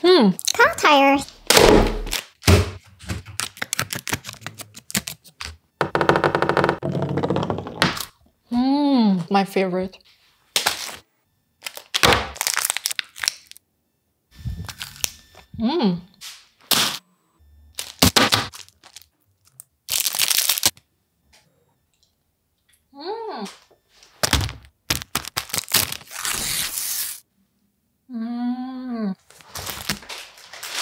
Car tire. My favorite.